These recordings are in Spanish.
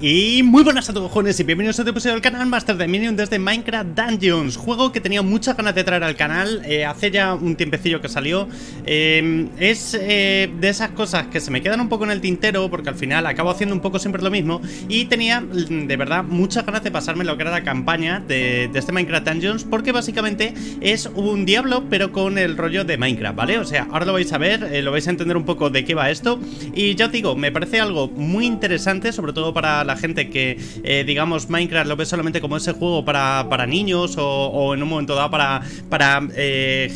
Y muy buenas a todos, cojones, y bienvenidos a otro episodio del canal Master Daeminium desde Minecraft Dungeons. Juego que tenía muchas ganas de traer al canal, hace ya un tiempecillo que salió. Es de esas cosas que se me quedan un poco en el tintero, porque al final acabo haciendo un poco siempre lo mismo. Y tenía, de verdad, muchas ganas de pasarme lo que era la campaña de este Minecraft Dungeons, porque básicamente es un Diablo, pero con el rollo de Minecraft, ¿vale? O sea, ahora lo vais a ver, lo vais a entender un poco de qué va esto. Y ya os digo, me parece algo muy interesante, sobre todo para la gente que, digamos, Minecraft lo ve solamente como ese juego para niños o en un momento dado para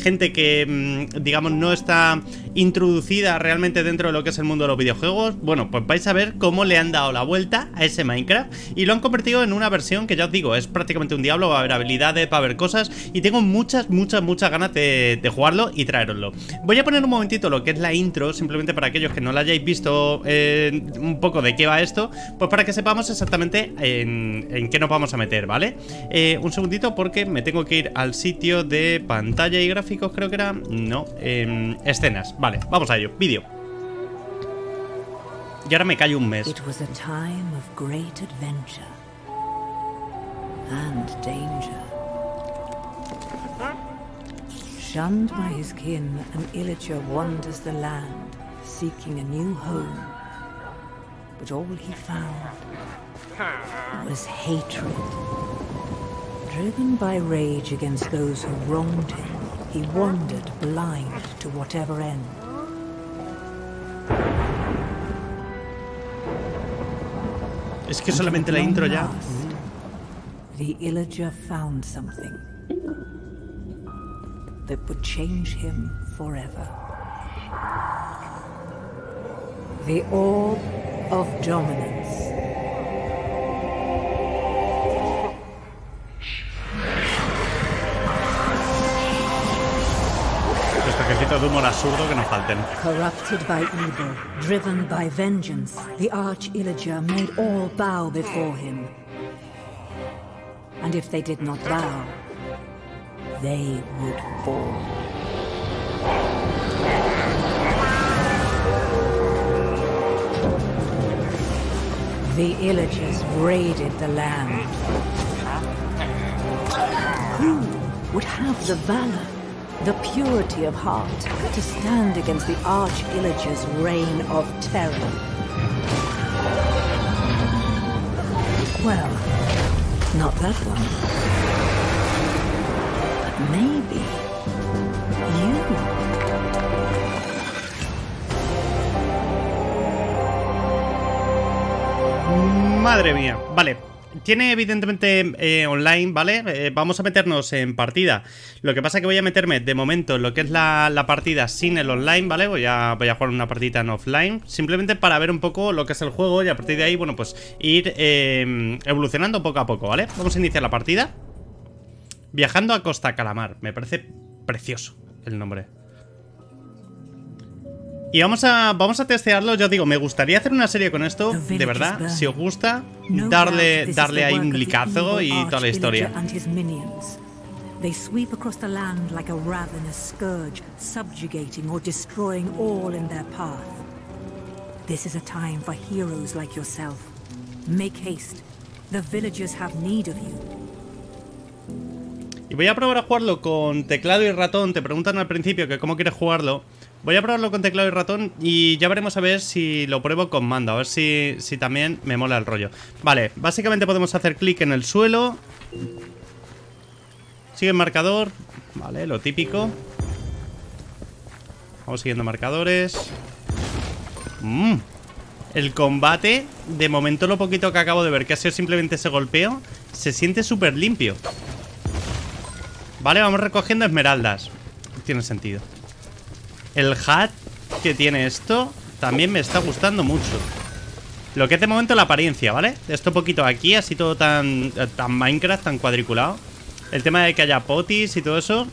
gente que, digamos, no está introducida realmente dentro de lo que es el mundo de los videojuegos. Bueno, pues vais a ver cómo le han dado la vuelta a ese Minecraft y lo han convertido en una versión que, ya os digo, es prácticamente un Diablo. Va a haber habilidades, va a haber cosas y tengo muchas ganas de jugarlo y traeroslo. Voy a poner un momentito lo que es la intro, simplemente para aquellos que no la hayáis visto, un poco de qué va esto, pues para que sepamos exactamente en qué nos vamos a meter, ¿vale? Un segundito, porque me tengo que ir al sitio de pantalla y gráficos, creo que era. No, escenas. Vale, vamos a ello. Vídeo. Y ahora me callo un mes. It was a time of great adventure and danger. Shunned by his kin, an illager wanders the land, seeking a new home. But all he found was hatred. Driven by rage against those who wronged him, he wandered blind to whatever end. Es que solamente la intro ya. The illager found something that would change him forever. The orb of dominance. Los toquecitos de humor absurdo que nos falten. Corrupted by evil, driven by vengeance, the arch-illager made all bow before him. And if they did not bow, they would fall. The illagers raided the land. Who would have the valor, the purity of heart, to stand against the arch-illager's reign of terror? Well, not that one. But maybe you. Madre mía, vale. Tiene evidentemente online, ¿vale? Vamos a meternos en partida. Lo que pasa es que voy a meterme de momento en lo que es la partida sin el online, ¿vale? Voy a jugar una partida en offline, simplemente para ver un poco lo que es el juego y a partir de ahí, bueno, pues ir evolucionando poco a poco, ¿vale? Vamos a iniciar la partida. Viajando a Costa Calamar, me parece precioso el nombre. Y vamos a testearlo. Yo digo, me gustaría hacer una serie con esto, de verdad. Si os gusta, darle ahí un clicazo y toda la historia. They sweep across the land like a ravenous scourge, subjugating or destroying all in their path. This is a time for heroes like yourself. Make haste. The villagers have need of you. Y voy a probar a jugarlo con teclado y ratón. Te preguntan al principio que cómo quieres jugarlo. Voy a probarlo con teclado y ratón y ya veremos a ver si lo pruebo con mando. A ver si también me mola el rollo. Vale, básicamente podemos hacer clic en el suelo. Sigue el marcador. Vale, lo típico. Vamos siguiendo marcadores. El combate, de momento lo poquito que acabo de ver, que ha sido simplemente ese golpeo, se siente súper limpio. Vale, vamos recogiendo esmeraldas. Tiene sentido. El hat que tiene esto también me está gustando mucho. Lo que es de momento la apariencia, ¿vale? Esto poquito aquí, así todo tan Minecraft, tan cuadriculado. El tema de que haya potis y todo eso.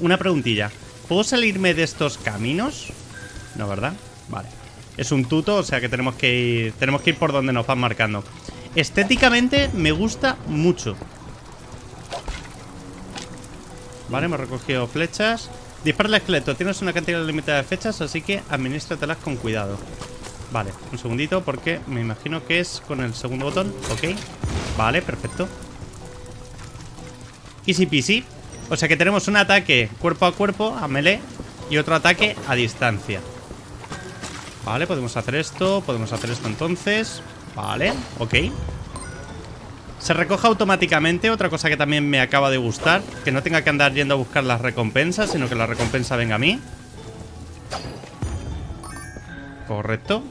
Una preguntilla. ¿Puedo salirme de estos caminos? No, ¿verdad? Vale. Es un tuto, o sea que tenemos que ir por donde nos van marcando. Estéticamente me gusta mucho. Vale, hemos recogido flechas. Dispara el esqueleto. Tienes una cantidad limitada de flechas, así que administratelas con cuidado. Vale, un segundito, porque me imagino que es con el segundo botón. Ok, vale, perfecto. Easy peasy. O sea que tenemos un ataque cuerpo a cuerpo, a melee, y otro ataque a distancia. Vale, podemos hacer esto entonces. Vale, ok. Se recoge automáticamente, otra cosa que también me acaba de gustar, que no tenga que andar yendo a buscar las recompensas, sino que la recompensa venga a mí. Correcto.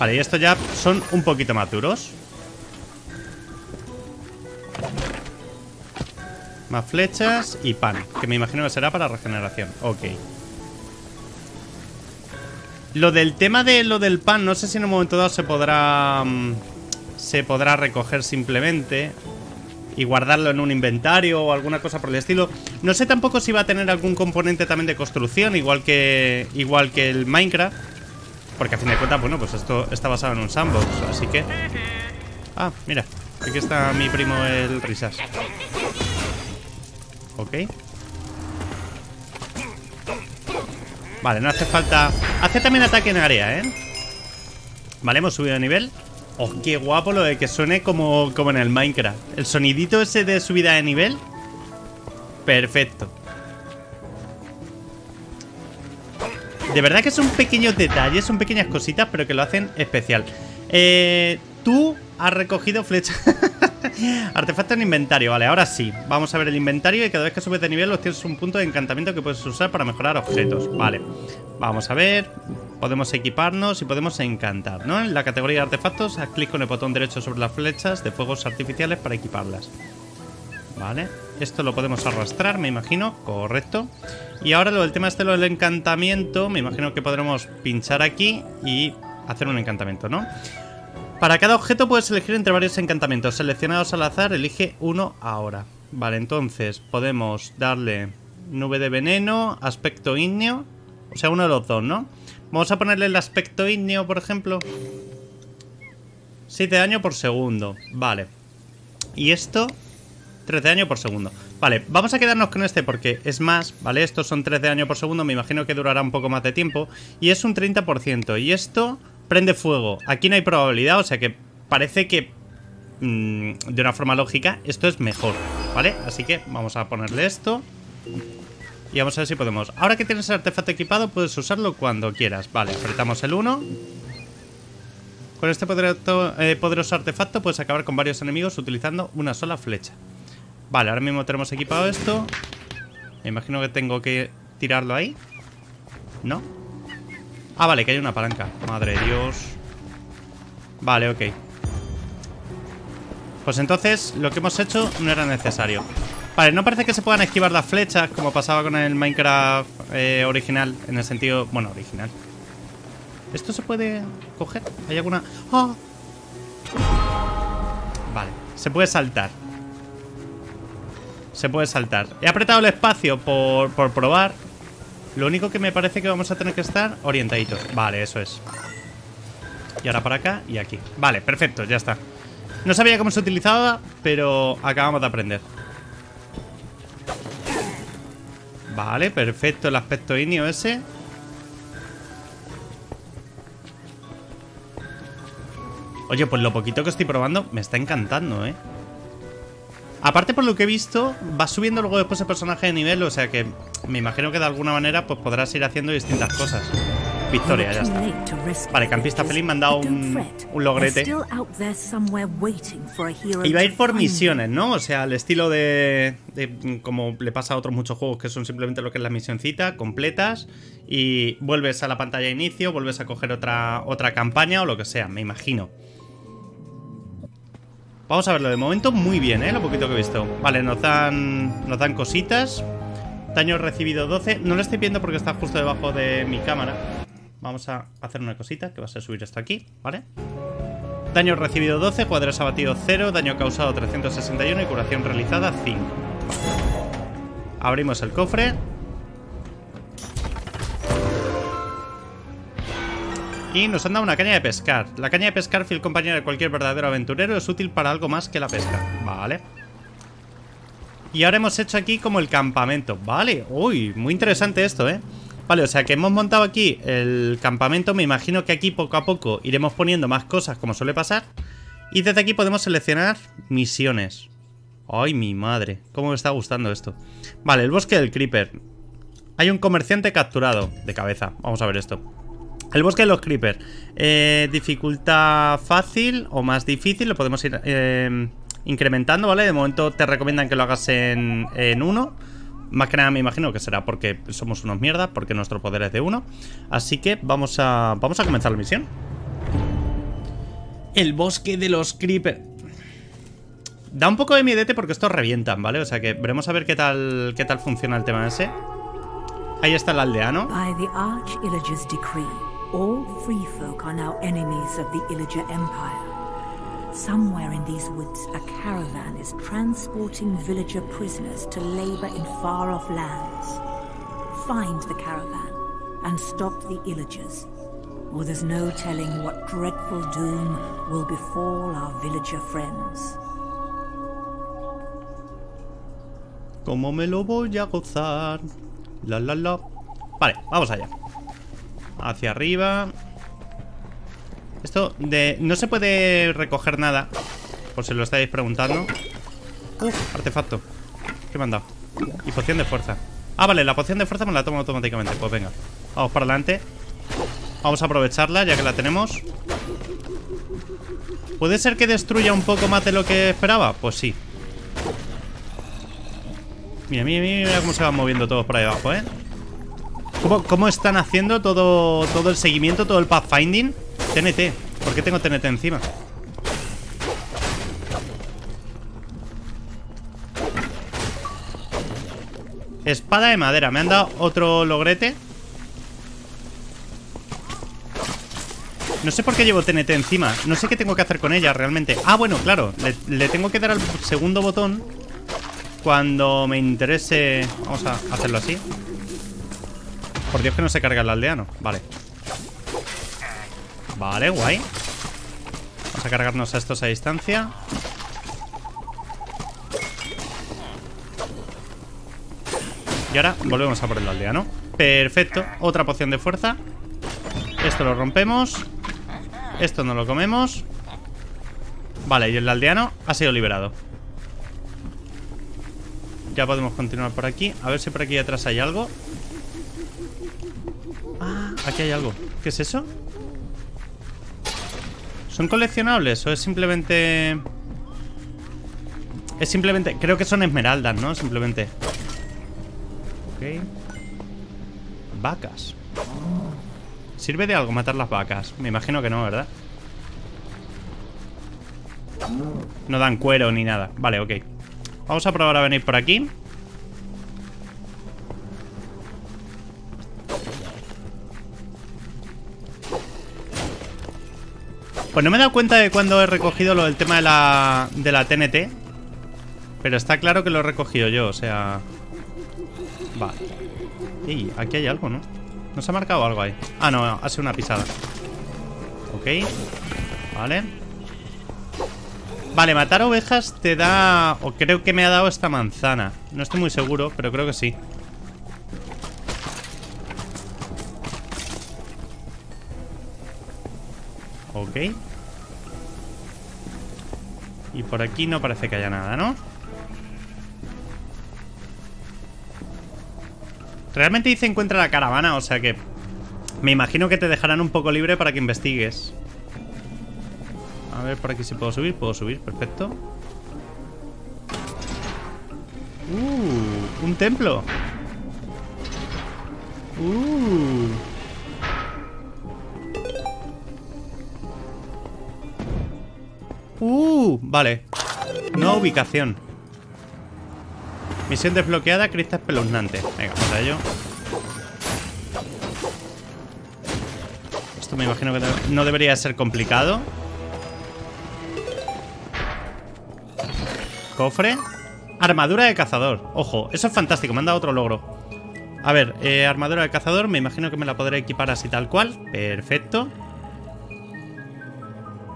Vale, y esto ya son un poquito maduros. Más flechas y pan, que me imagino que será para regeneración. Ok. Lo del tema de lo del pan, no sé si en un momento dado se podrá recoger simplemente y guardarlo en un inventario o alguna cosa por el estilo. No sé tampoco si va a tener algún componente también de construcción, igual que el Minecraft, porque a fin de cuentas, bueno, pues esto está basado en un sandbox, así que... Ah, mira, aquí está mi primo el Risas. Ok. Vale, no hace falta... Hace también ataque en área, ¿eh? Vale, hemos subido de nivel. Oh, qué guapo lo de que suene como en el Minecraft. El sonidito ese de subida de nivel. Perfecto. De verdad que son pequeños detalles, son pequeñas cositas, pero que lo hacen especial. Tú has recogido flecha. Artefacto en inventario, vale, ahora sí. Vamos a ver el inventario y cada vez que subes de nivel obtienes un punto de encantamiento que puedes usar para mejorar objetos. Vale, vamos a ver. Podemos equiparnos y podemos encantar, ¿no? En la categoría de artefactos, haz clic con el botón derecho sobre las flechas de fuegos artificiales para equiparlas. Vale, esto lo podemos arrastrar, me imagino. Correcto. Y ahora lo del tema este, lo del encantamiento, me imagino que podremos pinchar aquí y hacer un encantamiento, ¿no? Para cada objeto puedes elegir entre varios encantamientos seleccionados al azar, elige uno ahora. Vale, entonces podemos darle nube de veneno, aspecto ígneo, o sea, uno de los dos, ¿no? Vamos a ponerle el aspecto ígneo, por ejemplo. 7 de daño por segundo, vale. Y esto, 3 de daño por segundo. Vale, vamos a quedarnos con este porque es más, ¿vale? Estos son 3 de daño por segundo, me imagino que durará un poco más de tiempo. Y es un 30%, y esto... Prende fuego. Aquí no hay probabilidad, o sea que parece que de una forma lógica esto es mejor, ¿vale? Así que vamos a ponerle esto y vamos a ver si podemos. Ahora que tienes el artefacto equipado puedes usarlo cuando quieras. Vale, apretamos el 1. Con este poderoso artefacto puedes acabar con varios enemigos utilizando una sola flecha. Vale, ahora mismo tenemos equipado esto. Me imagino que tengo que tirarlo ahí, ¿no? Ah, vale, que hay una palanca. Madre de Dios. Vale, ok. Pues entonces lo que hemos hecho no era necesario. Vale, no parece que se puedan esquivar las flechas como pasaba con el Minecraft original. En el sentido... Bueno, original. ¿Esto se puede coger? ¿Hay alguna...? ¡Oh! Vale, se puede saltar. Se puede saltar. He apretado el espacio por probar. Lo único que me parece que vamos a tener que estar orientaditos. Vale, eso es. Y ahora para acá y aquí. Vale, perfecto, ya está. No sabía cómo se utilizaba, pero acabamos de aprender. Vale, perfecto el aspecto ígneo ese. Oye, pues lo poquito que estoy probando me está encantando, ¿eh? Aparte, por lo que he visto, va subiendo luego después el personaje de nivel, o sea que me imagino que de alguna manera pues podrás ir haciendo distintas cosas. Victoria, ya está. Vale, Campista Feliz me han dado un logrete. Iba a ir por misiones, ¿no? O sea, al estilo de como le pasa a otros muchos juegos, que son simplemente lo que es la misioncita, completas, y vuelves a la pantalla de inicio, vuelves a coger otra campaña o lo que sea, me imagino. Vamos a verlo de momento muy bien, ¿eh? Lo poquito que he visto. Vale, nos dan cositas. Daño recibido 12. No lo estoy viendo porque está justo debajo de mi cámara. Vamos a hacer una cosita, que va a ser subir esto aquí, ¿vale? Daño recibido 12, cuadros abatidos 0, daño causado 361 y curación realizada 5. Abrimos el cofre. Y nos han dado una caña de pescar. La caña de pescar, fiel compañera de cualquier verdadero aventurero, es útil para algo más que la pesca. Vale. Y ahora hemos hecho aquí como el campamento. Vale, uy, muy interesante esto, ¿eh? Vale, o sea que hemos montado aquí el campamento. Me imagino que aquí poco a poco iremos poniendo más cosas, como suele pasar. Y desde aquí podemos seleccionar misiones. Ay, mi madre, cómo me está gustando esto. Vale, el bosque del creeper. Hay un comerciante capturado. De cabeza, vamos a ver esto. El bosque de los creeper, dificultad fácil o más difícil. Lo podemos ir incrementando, ¿vale? De momento te recomiendan que lo hagas en 1. Más que nada me imagino que será porque somos unos mierdas, porque nuestro poder es de 1. Así que vamos a comenzar la misión. El bosque de los creeper. Da un poco de miedete porque estos revientan, ¿vale? O sea que veremos a ver qué tal funciona el tema ese. Ahí está el aldeano. By the Arch Illager's decree, all free folk are now enemies of the Illager Empire. Somewhere in these woods, a caravan is transporting villager prisoners to labor in far-off lands. Find the caravan and stop the Illagers, or there's no telling what dreadful doom will befall our villager friends. Como me lo voy a gozar. La la la. Vale, vamos allá. Hacia arriba. Esto de... no se puede recoger nada, por si lo estáis preguntando. Artefacto. ¿Qué me han dado? Y poción de fuerza. Ah, vale, la poción de fuerza me la tomo automáticamente. Pues venga, vamos para adelante. Vamos a aprovecharla, ya que la tenemos. ¿Puede ser que destruya un poco más de lo que esperaba? Pues sí. Mira, mira, mira cómo se van moviendo todos por ahí abajo, ¿eh? ¿Cómo están haciendo todo el seguimiento, todo el pathfinding? TNT, ¿por qué tengo TNT encima? Espada de madera, me han dado otro logrete. No sé por qué llevo TNT encima. No sé qué tengo que hacer con ella realmente. Ah, bueno, claro, le tengo que dar al segundo botón cuando me interese. Vamos a hacerlo así. Por Dios que no se carga el aldeano. Vale. Vale, guay. Vamos a cargarnos a estos a distancia. Y ahora volvemos a por el aldeano. Perfecto, otra poción de fuerza. Esto lo rompemos. Esto no lo comemos. Vale, y el aldeano ha sido liberado. Ya podemos continuar por aquí. A ver si por aquí atrás hay algo. Ah, aquí hay algo. ¿Qué es eso? ¿Son coleccionables o es simplemente...? Es simplemente... Creo que son esmeraldas, ¿no? Simplemente. Ok. Vacas. ¿Sirve de algo matar las vacas? Me imagino que no, ¿verdad? No dan cuero ni nada. Vale, ok. Vamos a probar a venir por aquí. Pues no me he dado cuenta de cuando he recogido lo del tema de la TNT. Pero está claro que lo he recogido yo, o sea... Vale. Ey, aquí hay algo, ¿no? ¿No se ha marcado algo ahí? Ah, no, ha sido una pisada. Ok. Vale. Vale, matar ovejas te da... O creo que me ha dado esta manzana. No estoy muy seguro, pero creo que sí. Ok. Y por aquí no parece que haya nada, ¿no? Realmente dice encuentra la caravana, o sea que me imagino que te dejarán un poco libre para que investigues. A ver, por aquí si puedo subir. Puedo subir, perfecto. Un templo. Vale. Nueva ubicación. Misión desbloqueada, crista espeluznante. Venga, vamos a ello. Esto me imagino que no debería ser complicado. Cofre. Armadura de cazador. Ojo, eso es fantástico, me han dado otro logro. A ver, armadura de cazador. Me imagino que me la podré equipar así tal cual. Perfecto.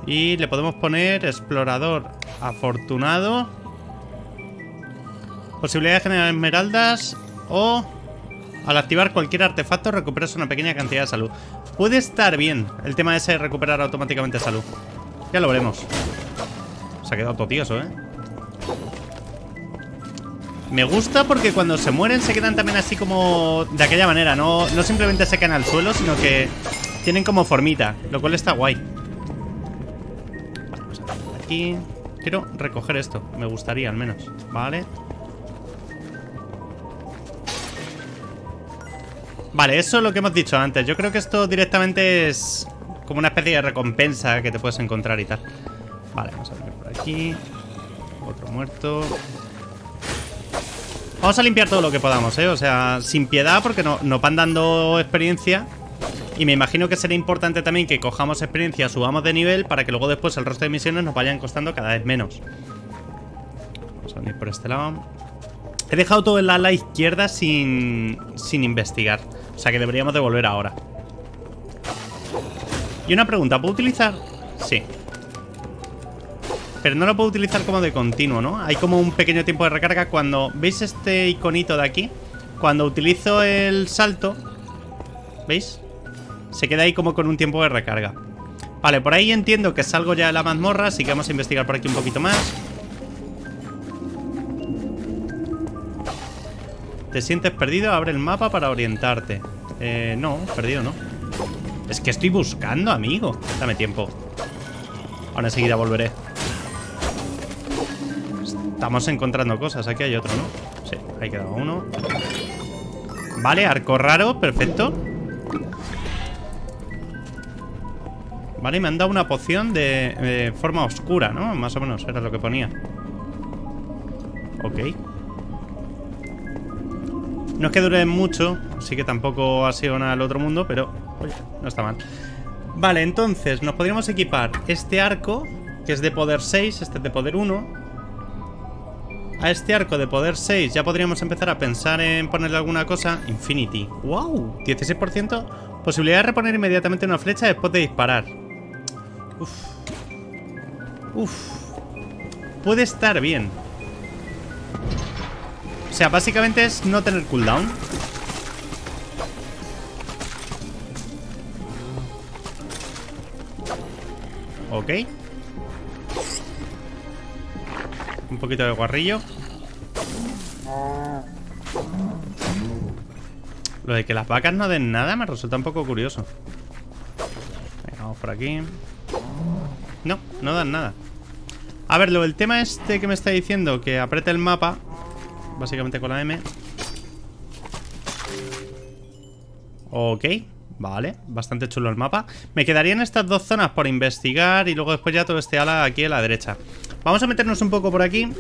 Y le podemos poner explorador afortunado. Posibilidad de generar esmeraldas o Al activar cualquier artefacto recuperas una pequeña cantidad de salud. Puede estar bien el tema ese de recuperar automáticamente salud. Ya lo veremos. Se ha quedado totioso, ¿eh? Me gusta porque cuando se mueren se quedan también así como de aquella manera. No simplemente se caen al suelo, sino que tienen como formita, lo cual está guay. Vale, pues aquí... Quiero recoger esto, me gustaría al menos. Vale. Vale, eso es lo que hemos dicho antes. Yo creo que esto directamente es como una especie de recompensa que te puedes encontrar y tal. Vale, vamos a ver por aquí. Otro muerto. Vamos a limpiar todo lo que podamos, ¿eh? O sea, sin piedad, porque nos van dando experiencia. Y me imagino que será importante también que cojamos experiencia, subamos de nivel, para que luego después el resto de misiones nos vayan costando cada vez menos. Vamos a venir por este lado. He dejado todo el ala izquierda sin investigar. O sea que deberíamos de volver ahora. Y una pregunta, ¿puedo utilizar? Sí. Pero no lo puedo utilizar como de continuo, ¿no? Hay como un pequeño tiempo de recarga cuando... ¿Veis este iconito de aquí? Cuando utilizo el salto... ¿Veis? Se queda ahí como con un tiempo de recarga. Vale, por ahí entiendo que salgo ya de la mazmorra, así que vamos a investigar por aquí un poquito más. ¿Te sientes perdido? Abre el mapa para orientarte. No, perdido no. Es que estoy buscando, amigo. Dame tiempo. Ahora enseguida volveré. Estamos encontrando cosas. Aquí hay otro, ¿no? Sí, ahí quedaba uno. Vale, arco raro, perfecto. Vale, me han dado una poción de forma oscura, ¿no? Más o menos, era lo que ponía. Ok. No es que dure mucho, así que tampoco ha sido nada el otro mundo, pero... Oye, no está mal. Vale, entonces, nos podríamos equipar este arco, que es de poder 6, este es de poder 1. A este arco de poder 6 ya podríamos empezar a pensar en ponerle alguna cosa. Infinity. ¡Wow! 16%. Posibilidad de reponer inmediatamente una flecha después de disparar. Uf. Uf. Puede estar bien. O sea, básicamente es no tener cooldown. Ok. Un poquito de guarrillo. Lo de que las vacas no den nada me resulta un poco curioso. Venga, vamos por aquí. No, no dan nada. A ver, lo del tema este que me está diciendo, que apriete el mapa, básicamente con la M. Ok, vale, bastante chulo el mapa. Me quedarían estas dos zonas por investigar y luego después ya todo este ala aquí a la derecha. Vamos a meternos un poco por aquí.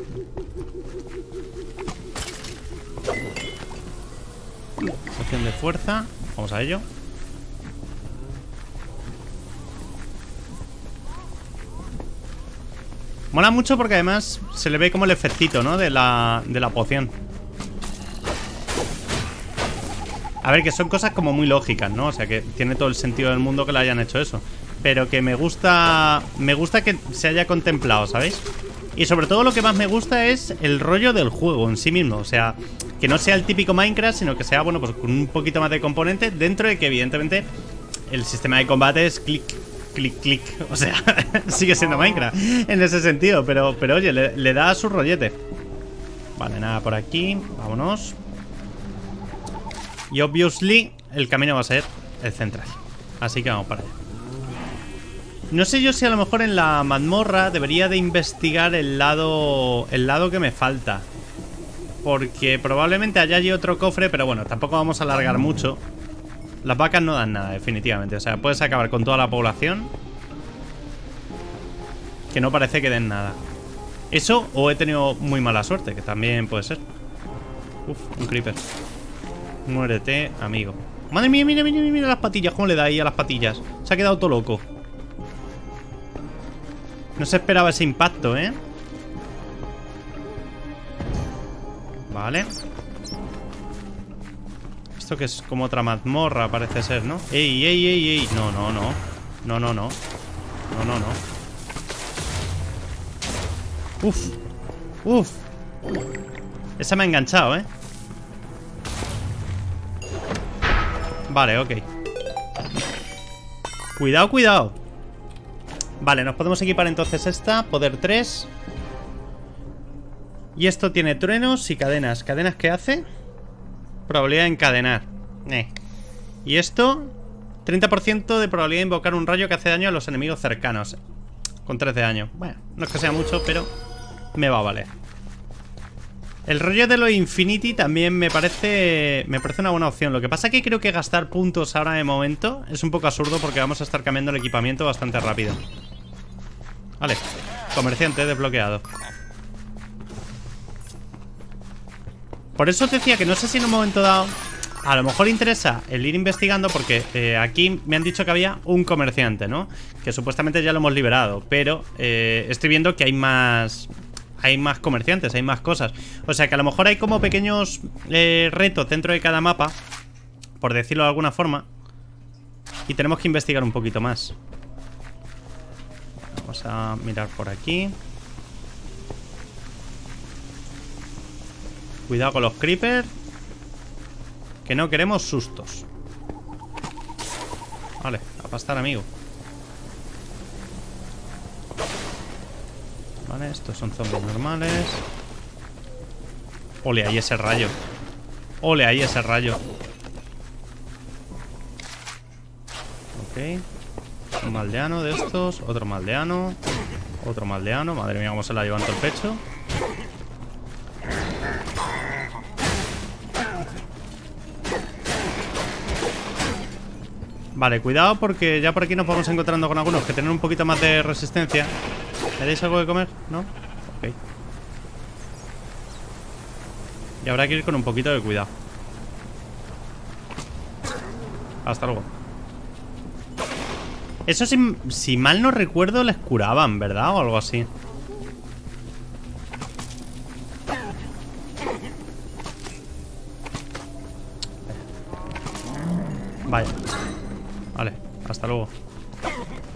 Poción de fuerza. Vamos a ello. Mola mucho porque además se le ve como el efectito, ¿no? De la poción. A ver, que son cosas como muy lógicas, ¿no? O sea, que tiene todo el sentido del mundo que le hayan hecho eso. Pero que me gusta que se haya contemplado, ¿sabéis? Y sobre todo lo que más me gusta es el rollo del juego en sí mismo. O sea, que no sea el típico Minecraft, sino que sea, bueno, pues con un poquito más de componentes. Dentro de que, evidentemente, el sistema de combate es clic, clic, clic. O sea, sigue siendo Minecraft en ese sentido. Pero oye, le da su rollete. Vale, nada por aquí. Vámonos. Y, obviously, el camino va a ser el central. Así que vamos para allá. No sé yo si a lo mejor en la mazmorra debería de investigar el lado que me falta. Porque probablemente allá hay otro cofre, pero bueno, tampoco vamos a alargar mucho. Las vacas no dan nada, definitivamente. O sea, puedes acabar con toda la población. Que no parece que den nada. Eso, o he tenido muy mala suerte, que también puede ser. Uf, un creeper. Muérete, amigo. Madre mía, mira, mira, mira las patillas. ¿Cómo le da ahí a las patillas? Se ha quedado todo loco. No se esperaba ese impacto, ¿eh? Vale. Esto que es como otra mazmorra, parece ser, ¿no? ¡Ey, ey, ey, ey! No, no, no. No, no, no. No, no, no. ¡Uf! ¡Uf! Esa me ha enganchado, ¿eh? Vale, ok. Cuidado, cuidado. Vale, nos podemos equipar entonces esta. Poder 3. Y esto tiene truenos y cadenas. ¿Cadenas qué hace? Probabilidad de encadenar. Y esto... 30% de probabilidad de invocar un rayo que hace daño a los enemigos cercanos. Con 3 de daño. Bueno, no es que sea mucho, pero me va a valer. El rollo de los Infinity también me parece una buena opción. Lo que pasa es que creo que gastar puntos ahora de momento es un poco absurdo porque vamos a estar cambiando el equipamiento bastante rápido. Vale, comerciante desbloqueado. Por eso te decía que no sé si en un momento dado... A lo mejor interesa el ir investigando porque aquí me han dicho que había un comerciante, ¿no? Que supuestamente ya lo hemos liberado, pero estoy viendo que hay más comerciantes, hay más cosas. O sea que a lo mejor hay como pequeños retos dentro de cada mapa, por decirlo de alguna forma, y tenemos que investigar un poquito más. Vamos a mirar por aquí. Cuidado con los creepers, que no queremos sustos. Vale, a pastar, amigo. Vale, estos son zombies normales. Ole, ahí ese rayo. Ole, ahí ese rayo. Ok. Un aldeano de estos. Otro maldeano. Otro maldeano. Madre mía, cómo se la levanta el pecho. Vale, cuidado porque ya por aquí nos vamos encontrando con algunos que tienen un poquito más de resistencia. ¿Queréis algo de comer? ¿No? Ok. Y habrá que ir con un poquito de cuidado. Hasta luego. Eso si mal no recuerdo les curaban, ¿verdad? O algo así. Vaya. Vale, hasta luego.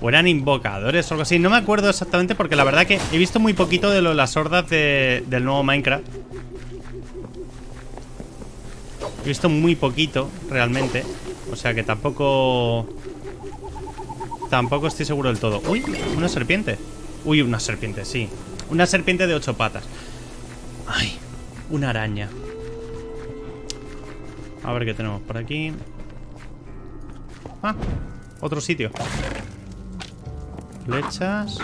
O eran invocadores o algo así. No me acuerdo exactamente porque la verdad que he visto muy poquito de las hordas del nuevo Minecraft. He visto muy poquito, realmente. O sea que tampoco estoy seguro del todo. Uy, una serpiente. Uy, una serpiente, sí. Una serpiente de 8 patas. Ay, una araña. A ver qué tenemos por aquí. Ah, otro sitio. Flechas.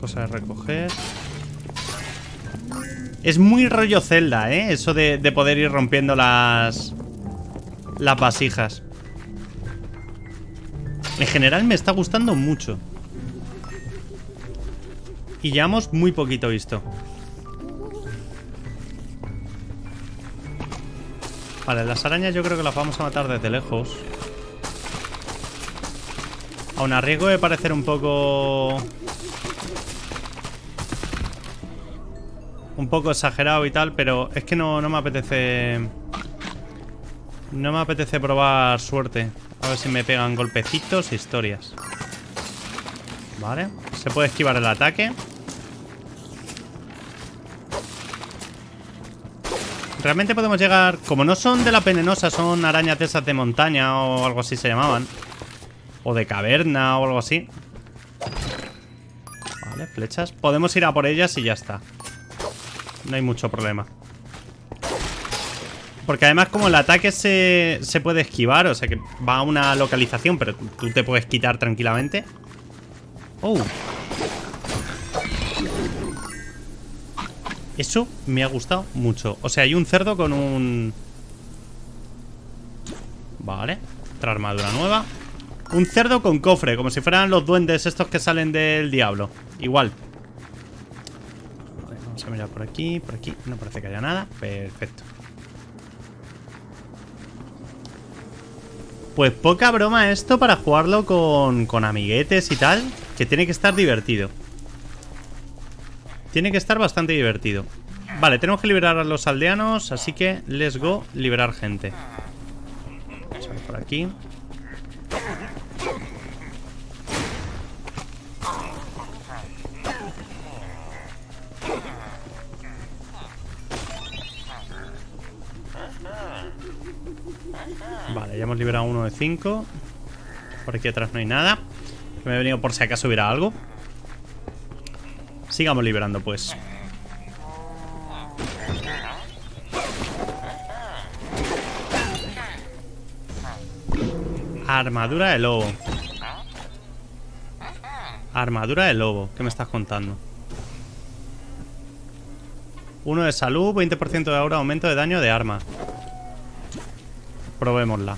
Cosas de recoger. Es muy rollo Zelda, ¿eh? Eso de poder ir rompiendo las vasijas. En general me está gustando mucho. Y llevamos muy poquito visto. Vale, las arañas yo creo que las vamos a matar desde lejos. Aún a riesgo de parecer un poco exagerado y tal, pero es que no me apetece. No me apetece probar suerte. A ver si me pegan golpecitos e historias. Vale, se puede esquivar el ataque. Realmente podemos llegar... Como no son de la venenosa, son arañas de esas de montaña o algo así se llamaban. O de caverna o algo así. Vale, flechas. Podemos ir a por ellas y ya está. No hay mucho problema. Porque además como el ataque se puede esquivar, o sea que va a una localización, pero tú te puedes quitar tranquilamente. ¡Oh! Eso me ha gustado mucho. O sea, hay un cerdo con un... Vale. Otra armadura nueva. Un cerdo con cofre, como si fueran los duendes estos que salen del diablo. Igual. Vale, vamos a mirar por aquí, por aquí. No parece que haya nada. Perfecto. Pues poca broma esto para jugarlo con amiguetes y tal, que tiene que estar divertido. Tiene que estar bastante divertido. Vale, tenemos que liberar a los aldeanos, así que let's go, liberar gente. Vamos a ver por aquí. hemos liberado uno de 5. Por aquí atrás no hay nada. Que me he venido por si acaso hubiera algo. Sigamos liberando, pues. Armadura de lobo. Armadura de lobo. ¿Qué me estás contando? 1 de salud, 20% de aura, aumento de daño de arma. Probémosla.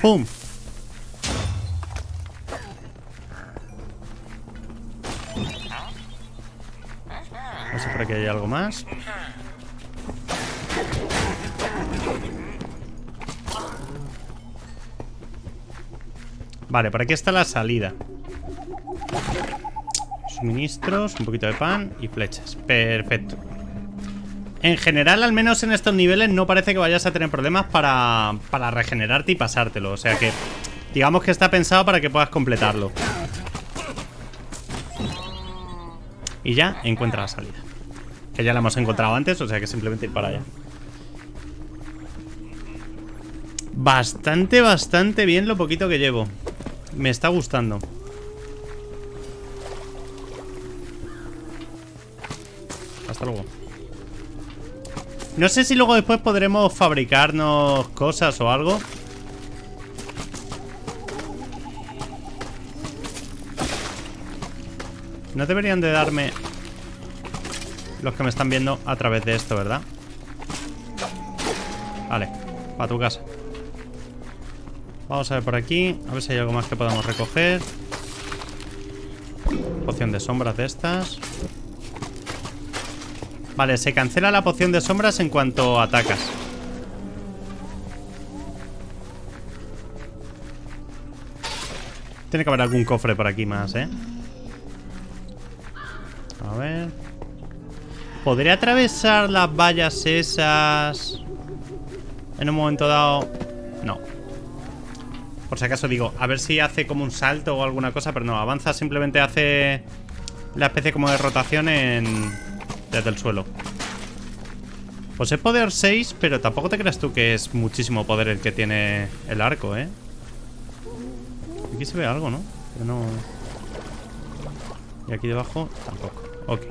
¡Pum! No sé por aquí hay algo más. Vale, por aquí está la salida. Suministros, un poquito de pan y flechas. Perfecto. En general, al menos en estos niveles, no parece que vayas a tener problemas para regenerarte y pasártelo. O sea que, digamos que está pensado para que puedas completarlo. Y ya encuentra la salida. Que ya la hemos encontrado antes, o sea que simplemente ir para allá. Bastante, bastante bien lo poquito que llevo. Me está gustando. Hasta luego. No sé si luego después podremos fabricarnos cosas o algo. No deberían de darme los que me están viendo a través de esto, ¿verdad? Vale, para tu casa. Vamos a ver por aquí. A ver si hay algo más que podamos recoger. Poción de sombras de estas. Vale, se cancela la poción de sombras en cuanto atacas. Tiene que haber algún cofre por aquí más, ¿eh? A ver. ¿Podría atravesar las vallas esas en un momento dado? No. Por si acaso digo, a ver si hace como un salto o alguna cosa, pero no, avanza, simplemente hace la especie como de rotación en... desde el suelo. Pues es poder 6, pero tampoco te creas tú que es muchísimo poder el que tiene el arco, ¿eh? Aquí se ve algo, ¿no? Pero no... Y aquí debajo tampoco. Ok.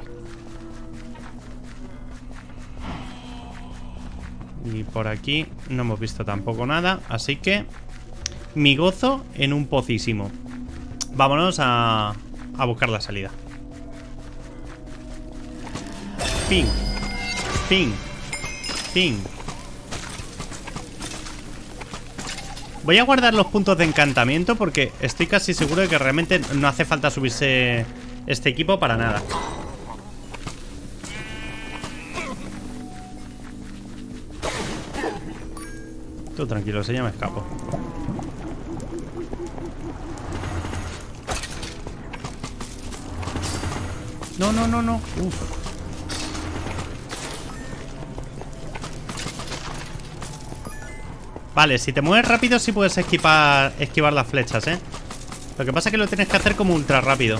Y por aquí no hemos visto tampoco nada, así que... mi gozo en un pocísimo. Vámonos a buscar la salida. Ping, ping, ping. Voy a guardar los puntos de encantamiento porque estoy casi seguro de que realmente no hace falta subirse este equipo para nada. Tú tranquilo, si ya me escapo. No, no, no, no. Uf. Vale, si te mueves rápido sí puedes esquivar las flechas, ¿eh? Lo que pasa es que lo tienes que hacer como ultra rápido.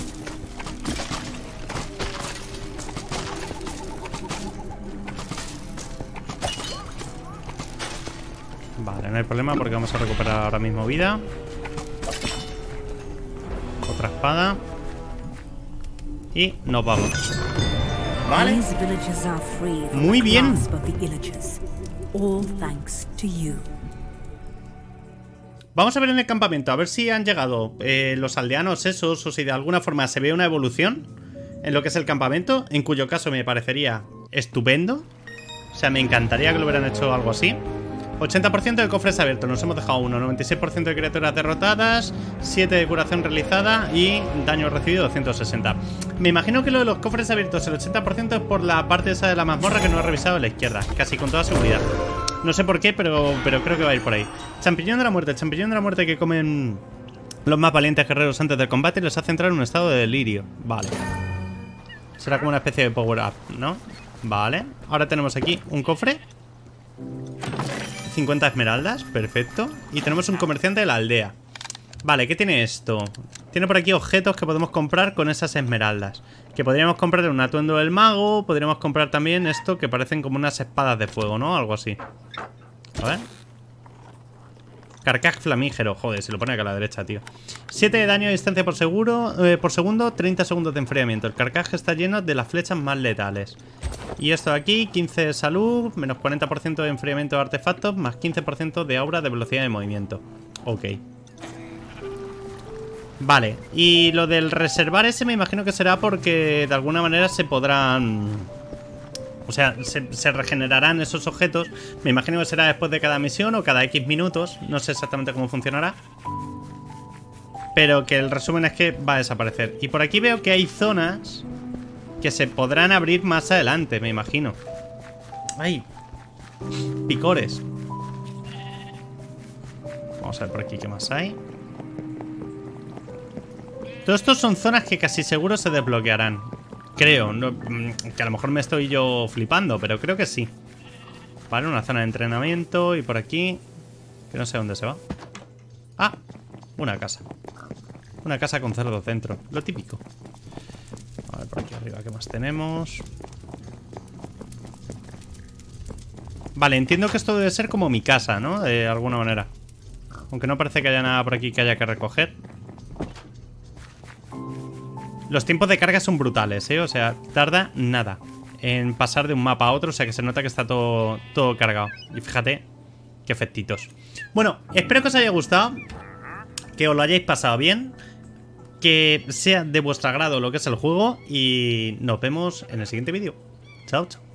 Vale, no hay problema porque vamos a recuperar ahora mismo vida. Otra espada. Y nos vamos. Vale. Muy bien. Vamos a ver en el campamento, a ver si han llegado los aldeanos esos, o si de alguna forma se ve una evolución en lo que es el campamento, en cuyo caso me parecería estupendo. O sea, me encantaría que lo hubieran hecho algo así. 80% de cofres abiertos, nos hemos dejado uno. 96% de criaturas derrotadas, 7 de curación realizada y daño recibido 260. Me imagino que lo de los cofres abiertos, el 80% es por la parte esa de la mazmorra que no he revisado a la izquierda, casi con toda seguridad. No sé por qué, pero creo que va a ir por ahí. Champiñón de la muerte. Champiñón de la muerte que comen los más valientes guerreros antes del combate y les hace entrar en un estado de delirio. Vale. Será como una especie de power up, ¿no? Vale. Ahora tenemos aquí un cofre. 50 esmeraldas. Perfecto. Y tenemos un comerciante de la aldea. Vale, ¿qué tiene esto? Tiene por aquí objetos que podemos comprar con esas esmeraldas. Que podríamos comprar un atuendo del mago. Podríamos comprar también esto que parecen como unas espadas de fuego, ¿no? Algo así. A ver. Carcaj flamígero. Joder, se lo pone acá a la derecha, tío. 7 de daño a distancia por segundo, 30 segundos de enfriamiento. El carcaj está lleno de las flechas más letales. Y esto de aquí, 15 de salud, menos 40% de enfriamiento de artefactos, más 15% de aura de velocidad de movimiento. Ok. Vale, y lo del reservar ese me imagino que será porque de alguna manera se podrán... O sea, se regenerarán esos objetos. Me imagino que será después de cada misión o cada X minutos. No sé exactamente cómo funcionará. Pero que el resumen es que va a desaparecer. Y por aquí veo que hay zonas que se podrán abrir más adelante, me imagino. ¡Ay! Picores. Vamos a ver por aquí qué más hay. Todo esto son zonas que casi seguro se desbloquearán. Creo, no, que a lo mejor me estoy yo flipando, pero creo que sí. Vale, una zona de entrenamiento y por aquí... Que no sé dónde se va. ¡Ah! Una casa. Una casa con cerdos dentro. Lo típico. A ver, por aquí arriba, ¿qué más tenemos? Vale, entiendo que esto debe ser como mi casa, ¿no? De alguna manera. Aunque no parece que haya nada por aquí que haya que recoger. Los tiempos de carga son brutales, ¿eh? O sea, tarda nada en pasar de un mapa a otro. O sea, que se nota que está todo cargado. Y fíjate qué efectitos. Bueno, espero que os haya gustado, que os lo hayáis pasado bien, que sea de vuestro agrado lo que es el juego. Y nos vemos en el siguiente vídeo. Chao, chao.